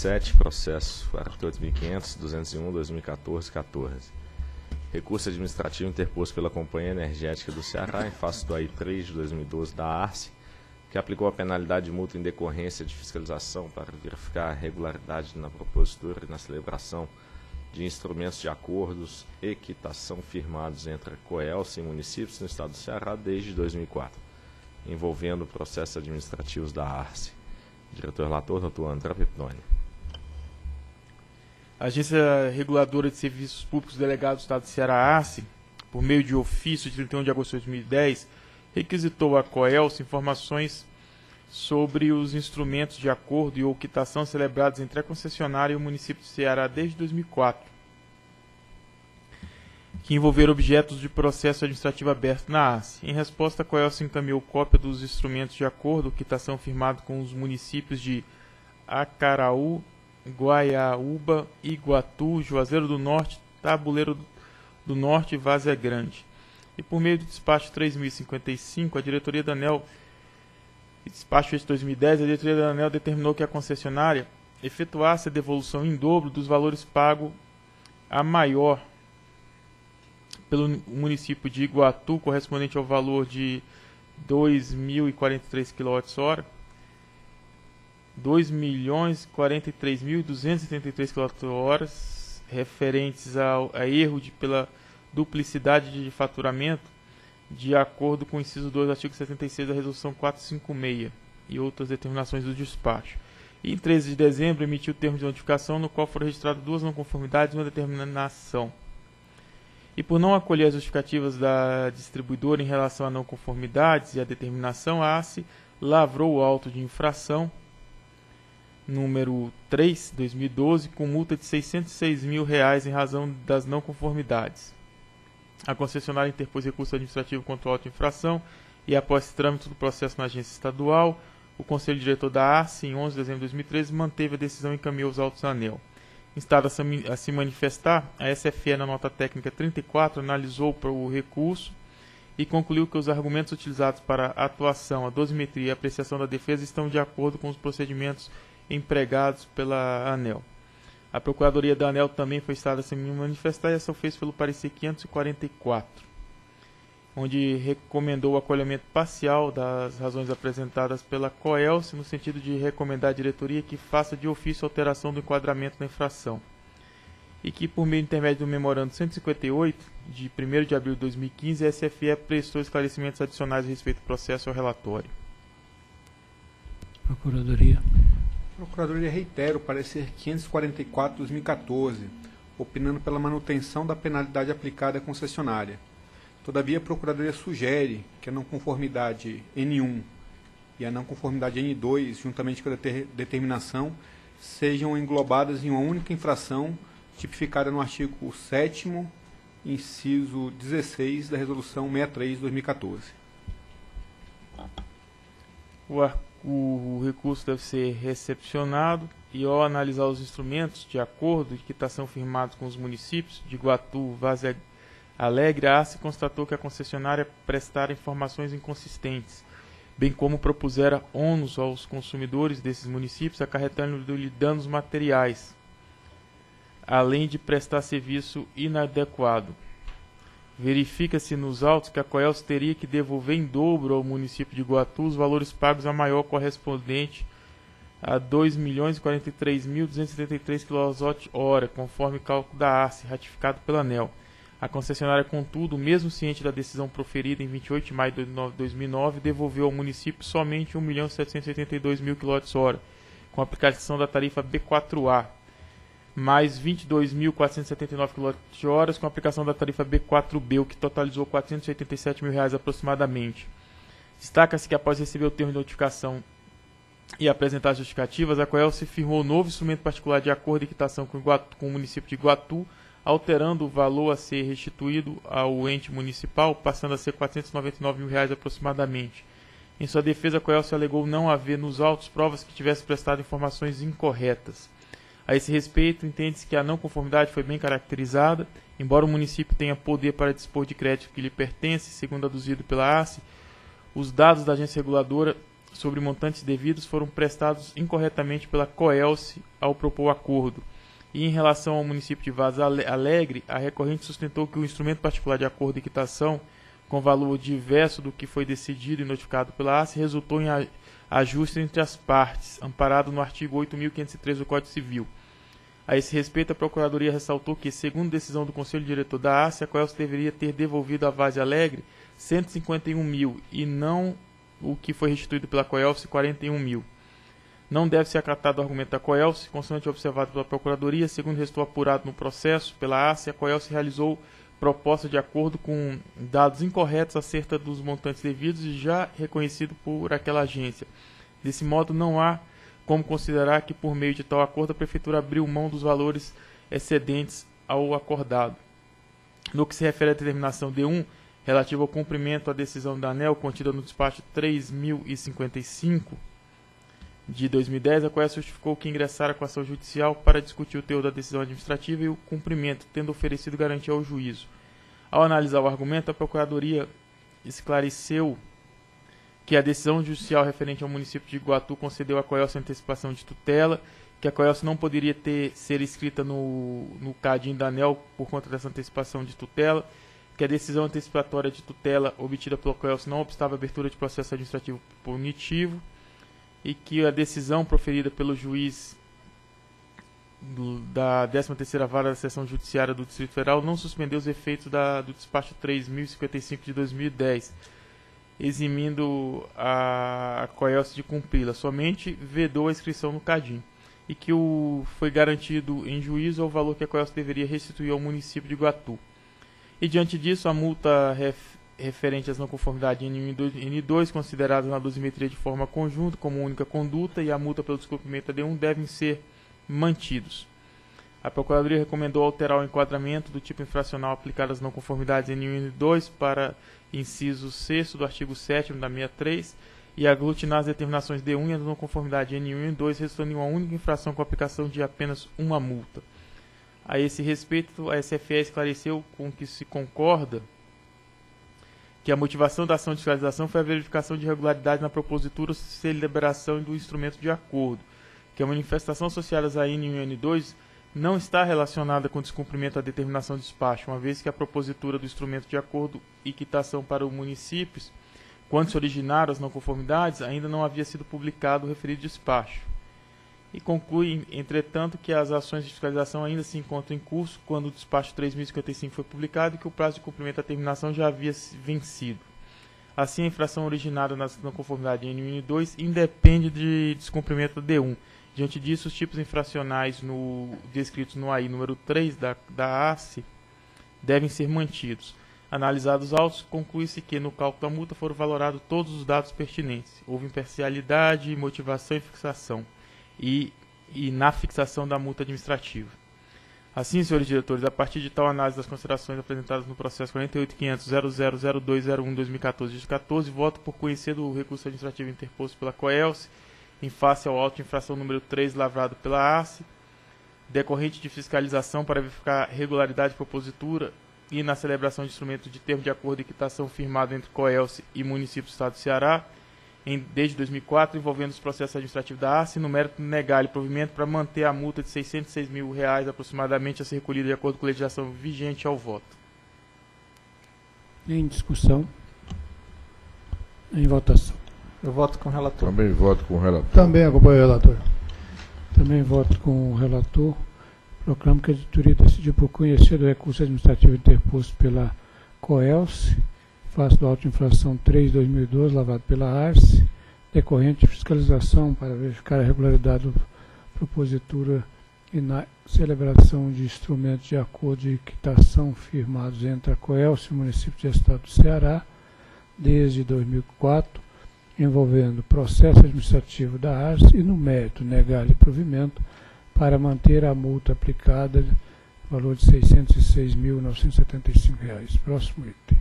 7, processo 48.500.201.2014-14. Recurso administrativo interposto pela Companhia Energética do Ceará em face do AI 3 de 2012 da ASSE, que aplicou a penalidade de multa em decorrência de fiscalização para verificar a regularidade na propositura e na celebração de instrumentos de acordos e quitação firmados entre a Coelce e municípios no estado do Ceará desde 2004, envolvendo processos administrativos da ARCE. Diretor-relator, Dr. André Pepitone. A Agência Reguladora de Serviços Públicos Delegado do Estado do Ceará, ARCE, por meio de ofício de 31 de agosto de 2010, requisitou à Coelce informações sobre os instrumentos de acordo e ou quitação celebrados entre a concessionária e o município do Ceará desde 2004, que envolveram objetos de processo administrativo aberto na ASSE. Em resposta, a Coelce encaminhou cópia dos instrumentos de acordo ou quitação firmado com os municípios de Acaraú, Guaiaúba, Iguatu, Juazeiro do Norte, Tabuleiro do Norte e Várzea Grande. E por meio do despacho 3055, a diretoria da ANEEL, despacho de 2010, a diretoria da ANEEL determinou que a concessionária efetuasse a devolução em dobro dos valores pagos a maior pelo município de Iguatu, correspondente ao valor de 2.043 kWh, 2.043.273 kWh, referentes a erro pela duplicidade de faturamento, de acordo com o inciso 2 do artigo 76 da Resolução 456 e outras determinações do despacho. E, em 13 de dezembro, emitiu o termo de notificação, no qual foram registradas duas não conformidades e uma determinação. E por não acolher as justificativas da distribuidora em relação a não conformidades e a determinação, a ASSE lavrou o auto de infração número 3/2012 com multa de R$ 606.000 em razão das não conformidades. A concessionária interpôs recurso administrativo contra o auto de infração e, após trâmite do processo na agência estadual, o Conselho Diretor da ASSE, em 11 de dezembro de 2013, manteve a decisão e encaminhou os autos à ANEEL. Instada a se manifestar, a SFE, na nota técnica 34, analisou o recurso e concluiu que os argumentos utilizados para a atuação, a dosimetria e a apreciação da defesa estão de acordo com os procedimentos empregados pela ANEEL. A Procuradoria da ANEEL também foi instada a se manifestar e ação fez pelo parecer 544, onde recomendou o acolhimento parcial das razões apresentadas pela Coelce, no sentido de recomendar à diretoria que faça de ofício alteração do enquadramento da infração, e que, por meio intermédio do Memorando 158, de 1º de abril de 2015, a SFE prestou esclarecimentos adicionais a respeito do processo ao relatório. Procuradoria. Procuradoria reitera o parecer 544 de 2014, opinando pela manutenção da penalidade aplicada à concessionária. Todavia, a Procuradoria sugere que a não conformidade N1 e a não conformidade N2, juntamente com a determinação, sejam englobadas em uma única infração tipificada no artigo 7º, inciso 16 da Resolução 63 de 2014. O recurso deve ser recepcionado e, ao analisar os instrumentos de acordo de quitação firmados com os municípios de Iguatu, Várzea Alegre, a ASSE constatou que a concessionária prestara informações inconsistentes, bem como propusera ônus aos consumidores desses municípios, acarretando-lhe danos materiais, além de prestar serviço inadequado. Verifica-se nos autos que a Coelce teria que devolver em dobro ao município de Iguatu os valores pagos a maior, correspondente a 2.043.273 kWh, conforme cálculo da ASSE, ratificado pela ANEEL. A concessionária, contudo, mesmo ciente da decisão proferida em 28 de maio de 2009, devolveu ao município somente 1.782.000 kWh, com aplicação da tarifa B4A, mais 22.479 kWh, com aplicação da tarifa B4B, o que totalizou R$ 487.000 aproximadamente. Destaca-se que, após receber o termo de notificação e apresentar as justificativas, a Coelce firmou novo instrumento particular de acordo e quitação com o município de Iguatu, alterando o valor a ser restituído ao ente municipal, passando a ser R$ 499.000 aproximadamente. Em sua defesa, a Coelce alegou não haver nos autos provas que tivesse prestado informações incorretas. A esse respeito, entende-se que a não conformidade foi bem caracterizada, embora o município tenha poder para dispor de crédito que lhe pertence, segundo aduzido pela ASSE, os dados da agência reguladora sobre montantes devidos foram prestados incorretamente pela COELCE ao propor o acordo. E em relação ao município de Vaza Alegre, a recorrente sustentou que o instrumento particular de acordo e quitação, com valor diverso do que foi decidido e notificado pela ASSE, resultou em ajuste entre as partes, amparado no artigo 8.503 do Código Civil. A esse respeito, a Procuradoria ressaltou que, segundo decisão do Conselho Diretor da ASSE, a COELCE deveria ter devolvido a Vaza Alegre 151 mil e não o que foi restituído pela COELCE, 41 mil. Não deve ser acatado o argumento da COELCE, consoante observado pela Procuradoria, segundo restou apurado no processo pela ASSE, a COELCE realizou proposta de acordo com dados incorretos acerca dos montantes devidos e já reconhecido por aquela agência. Desse modo, não há como considerar que, por meio de tal acordo, a Prefeitura abriu mão dos valores excedentes ao acordado. No que se refere à determinação D1, relativo ao cumprimento à decisão da ANEEL contida no despacho 3055, de 2010, a COELCE justificou que ingressara com ação judicial para discutir o teor da decisão administrativa e o cumprimento, tendo oferecido garantia ao juízo. Ao analisar o argumento, a Procuradoria esclareceu que a decisão judicial referente ao município de Iguatu concedeu à COELCE antecipação de tutela, que a COELCE não poderia ser inscrita no CADIN da ANEEL por conta dessa antecipação de tutela, que a decisão antecipatória de tutela obtida pela COELCE não obstava a abertura de processo administrativo punitivo, e que a decisão proferida pelo juiz da 13ª Vara da Seção Judiciária do Distrito Federal não suspendeu os efeitos do despacho 3055 de 2010, eximindo a COELCE de cumpri-la, somente vedou a inscrição no CADIN, e que foi garantido em juízo o valor que a COELCE deveria restituir ao município de Iguatu. E diante disso, a multa referente às não conformidades N1 e N2, consideradas na dosimetria de forma conjunta como única conduta, e a multa pelo descumprimento D1 devem ser mantidos. A Procuradoria recomendou alterar o enquadramento do tipo infracional aplicado às não conformidades N1 e N2 para inciso 6º do artigo 7º da 63 e aglutinar as determinações D1 e as não conformidades N1 e N2, resultando em uma única infração com aplicação de apenas uma multa. A esse respeito, a SFE esclareceu com que se concorda que a motivação da ação de fiscalização foi a verificação de irregularidade na propositura, celebração do instrumento de acordo, que a manifestação associada a N1 e N2 não está relacionada com o descumprimento da determinação de despacho, uma vez que a propositura do instrumento de acordo e quitação para os municípios, quando se originaram as não conformidades, ainda não havia sido publicado o referido despacho. E conclui, entretanto, que as ações de fiscalização ainda se encontram em curso quando o despacho 3055 foi publicado e que o prazo de cumprimento da terminação já havia vencido. Assim, a infração originada na conformidade N1 e N2 independe de descumprimento da D1. Diante disso, os tipos infracionais descritos no AI número 3 da ASSE devem ser mantidos. Analisados autos, conclui-se que no cálculo da multa foram valorados todos os dados pertinentes. Houve imparcialidade, motivação e fixação. E na fixação da multa administrativa. Assim, senhores diretores, a partir de tal análise das considerações apresentadas no processo 48.500.000201-2014-14, voto por conhecer do recurso administrativo interposto pela COELCE em face ao auto de infração número 3 lavrado pela ASSE, decorrente de fiscalização para verificar regularidade de propositura e na celebração de instrumento de termo de acordo e quitação firmado entre COELCE e município do Estado do Ceará, desde 2004, envolvendo os processos administrativos da ASSE, no mérito negar-lhe provimento para manter a multa de R$ 606 mil reais, aproximadamente, a ser recolhida de acordo com a legislação vigente ao voto. Em discussão. Em votação. Eu voto com o relator. Também voto com o relator. Também acompanho o relator. Também voto com o relator. Proclamo que a editoria decidiu por conhecer do recurso administrativo interposto pela COELCE, face do auto de infração 3/2012, lavrado pela ASSE, decorrente de fiscalização para verificar a regularidade da propositura e na celebração de instrumentos de acordo de quitação firmados entre a COELCE e o município do Estado do Ceará, desde 2004, envolvendo processo administrativo da ASSE e, no mérito, negar-lhe provimento para manter a multa aplicada, valor de R$ 606.975. Próximo item.